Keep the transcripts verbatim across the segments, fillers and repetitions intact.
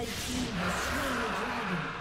Red team has slain the dragon.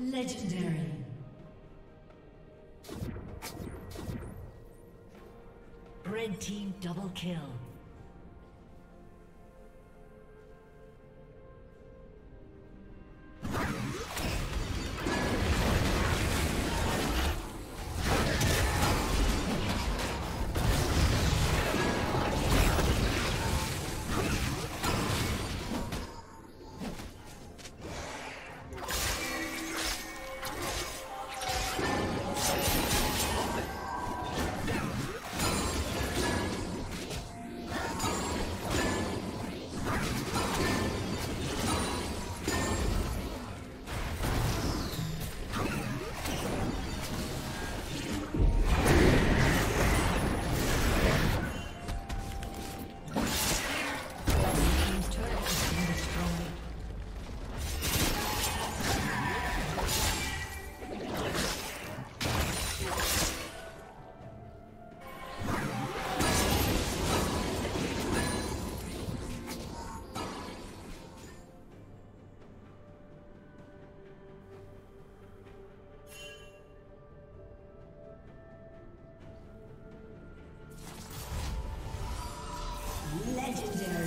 Legendary. Red team double kill. Legendary.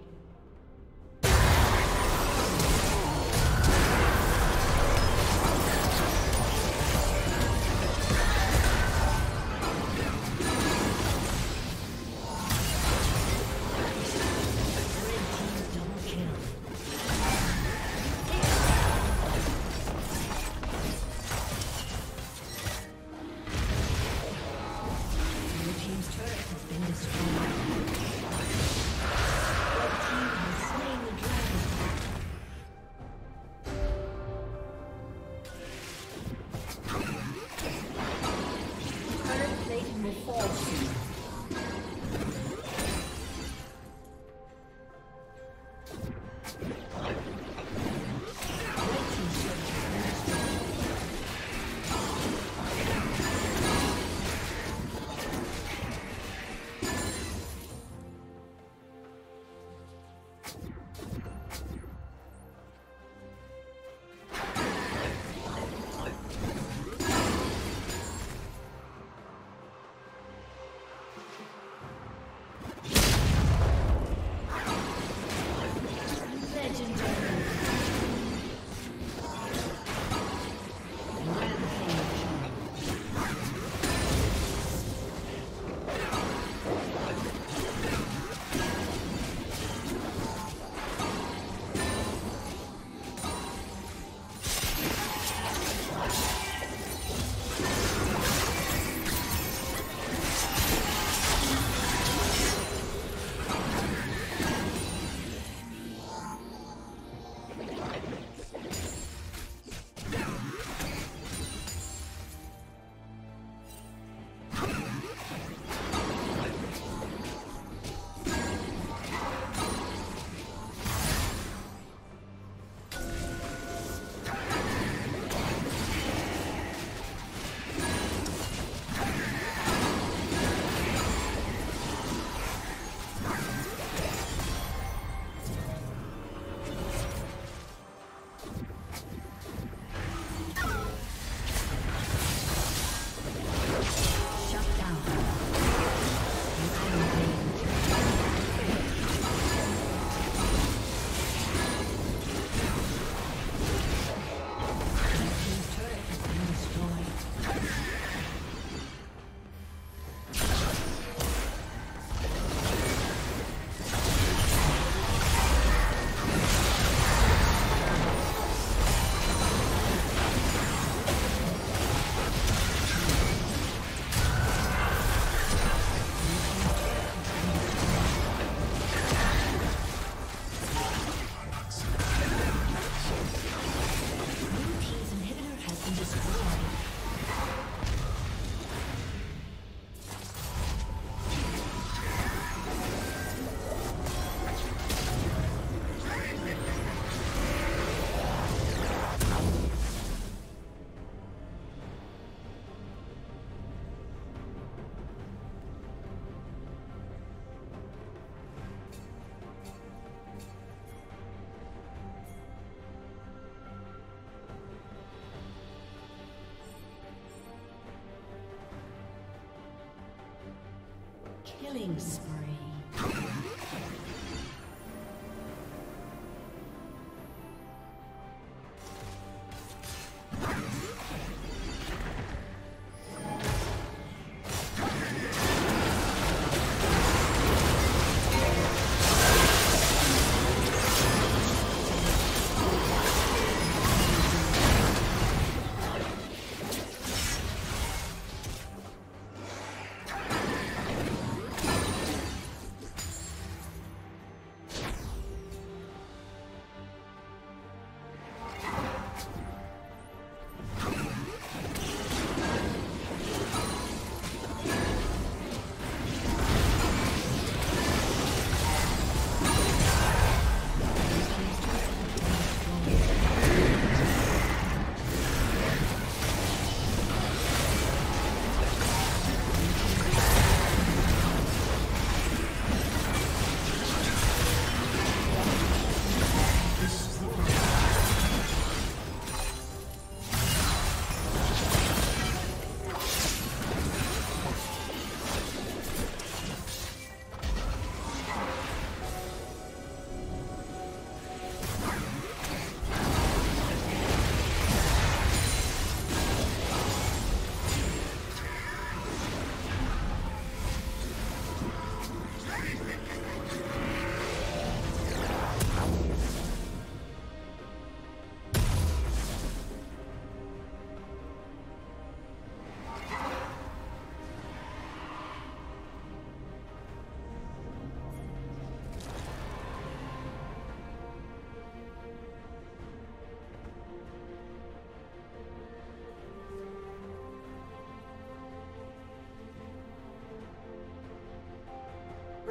Killing spree.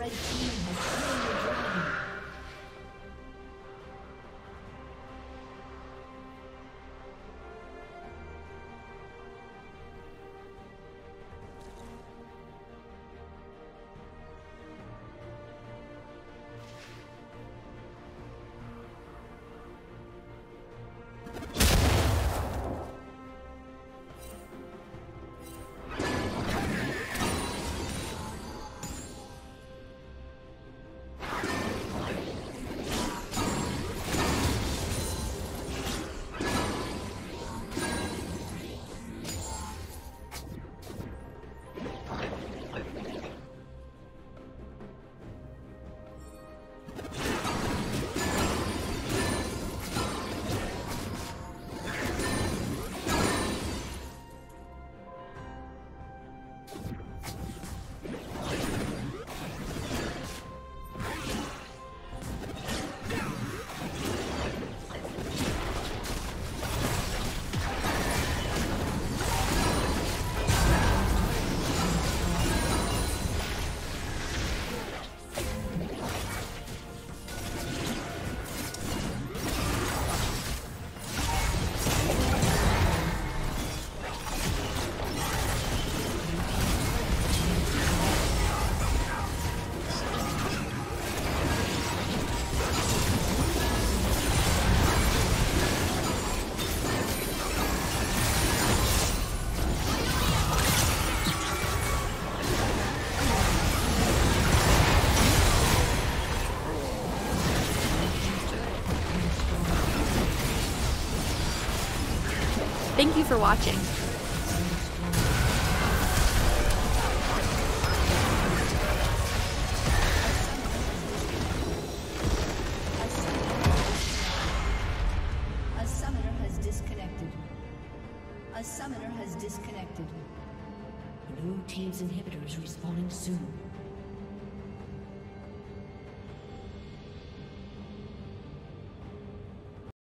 Red team has slain the dragon. Thank you for watching. A summoner has disconnected. Blue team's inhibitors respawning soon.